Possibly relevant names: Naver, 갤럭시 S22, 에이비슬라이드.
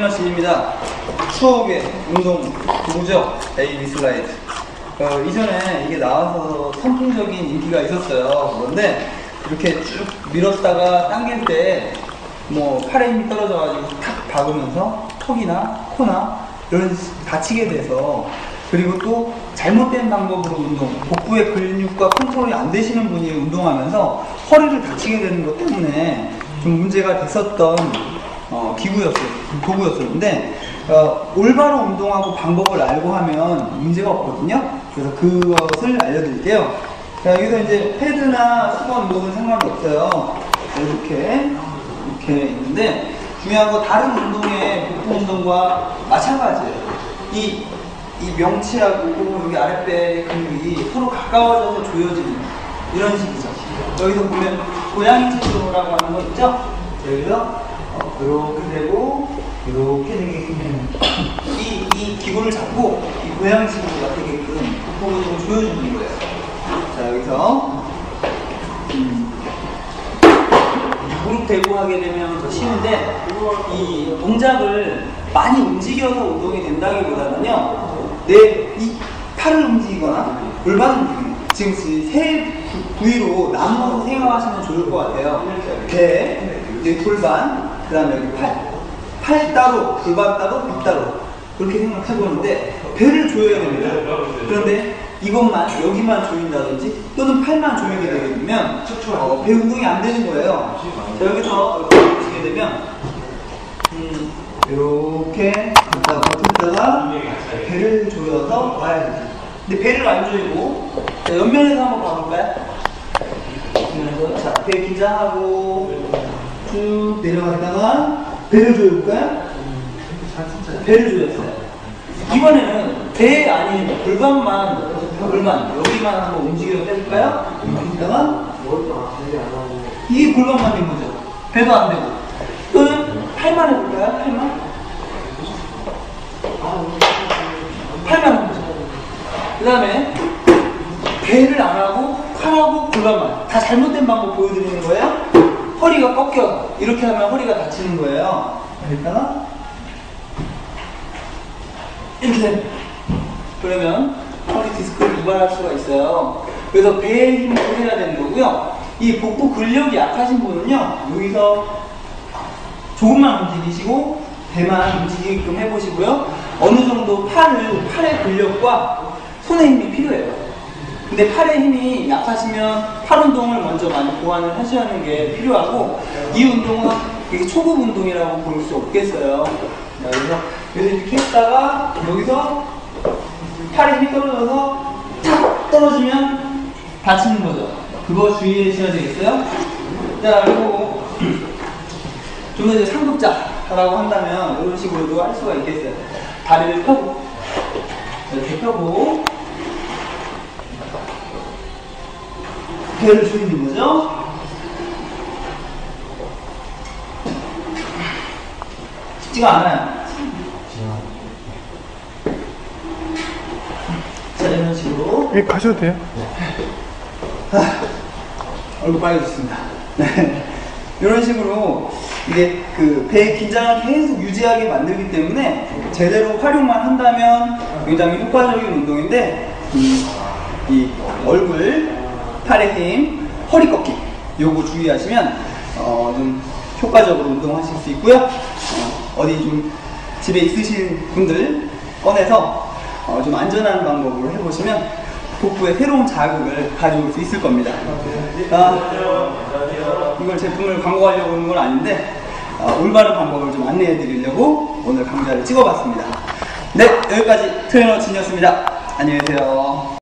헬러신입니다. 추억의 운동 부부죠, 에이비슬라이드. 이전에 이게 나와서 선풍적인 인기가 있었어요. 그런데 이렇게 쭉 밀었다가 당길 때 뭐 팔에 힘이 떨어져가지고 탁 박으면서 턱이나 코나 이런 다치게 돼서, 그리고 또 잘못된 방법으로 운동, 복부의 근육과 컨트롤이 안 되시는 분이 운동하면서 허리를 다치게 되는 것 때문에 좀 문제가 됐었던 도구였어요. 근데 올바로 운동하고 방법을 알고 하면 문제가 없거든요. 그래서 그것을 알려드릴게요. 자, 여기서 이제 패드나 수건 뭐든 상관없어요. 이렇게 있는데, 중요한 건 다른 운동의 복부 운동과 마찬가지예요. 이 명치하고 여기 아랫배 근육이 서로 가까워져서 조여지는 이런 식이죠. 여기서 보면 고양이 체조라고 하는 거 있죠? 여기서 이렇게 되고 이렇게 되게끔 이 기구를 잡고 이 고양이 체조가 되게끔 복부 운동을 조여주는 거예요. 자, 여기서 무릎 대고 하게 되면 더 쉬운데, 이 동작을 많이 움직여서 운동이 된다기보다는요, 이 팔을 움직이거나 골반 움직이는, 지금 세 부위로 나눠서 생각하시면 좋을 것 같아요. 배, 이제 골반, 그 다음에 여기 팔 따로, 골반 따로, 목 따로, 그렇게 생각해보는데 배를 조여야 됩니다. 그런데 이것만, 여기만 조인다든지 또는 팔만 조이게 되면 배 운동이 안 되는 거예요. 자, 여기서 이렇게 보시게 되면 이렇게 갔다가 배를 조여서 와야 돼요. 근데 배를 안 조이고, 자, 옆면에서 한번 봐볼까요? 옆면에서, 자, 배 긴장하고 쭉 내려갔다가 배를 조여볼까요? 배를 조였어요. 이번에는 배 아닌 골반만 여기만 한번 움직여 해볼까요? 이따가 이게 골반만 된 거죠. 배도 안 되고. 또는 팔만 해볼까요? 팔만 한 거죠. 그 다음에 배를 안 하고 팔하고 골반만, 다 잘못된 방법 보여드리는 거예요. 허리가 꺾여, 이렇게 하면 허리가 다치는 거예요. 여기다가 이렇게, 그러면 허리 디스크를 유발할 수가 있어요. 그래서 배에 힘을 해야 되는 거고요. 이 복부 근력이 약하신 분은요, 여기서 조금만 움직이시고 배만 움직이게끔 해보시고요. 어느 정도 팔의 근력과 손의 힘이 필요해요. 근데 팔의 힘이 약하시면 팔 운동을 먼저 많이 보완을 하셔야 하는 게 필요하고, 이 운동은 이게 초급 운동이라고 볼 수 없겠어요. 여기서 이렇게 했다가 여기서 팔에 힘이 떨어져서 탁 떨어지면 다치는 거죠. 그거 주의해 주셔야 되겠어요. 자, 그리고 좀 더 이제 상급자라고 한다면 이런 식으로도 할 수가 있겠어요. 다리를 펴고, 이렇게 펴고 배를 조이는 거죠. 쉽지가 않아요. 자, 이런 식으로. 예, 가셔도 돼요. 네. 얼굴 빨개졌습니다. 네. 이런 식으로 이게 배의 긴장을 계속 유지하게 만들기 때문에 제대로 활용만 한다면 굉장히 효과적인 운동인데, 이 얼굴, 팔의 힘, 허리 꺾기, 요거 주의하시면 좀 효과적으로 운동하실 수 있고요. 어디 좀 집에 있으신 분들 꺼내서 좀 안전한 방법으로 해보시면 복부에 새로운 자극을 가져올 수 있을 겁니다. 이걸 제품을 광고하려고 하는 건 아닌데, 올바른 방법을 좀 안내해 드리려고 오늘 강좌를 찍어봤습니다. 네, 여기까지 트레이너 진이었습니다. 안녕히 계세요.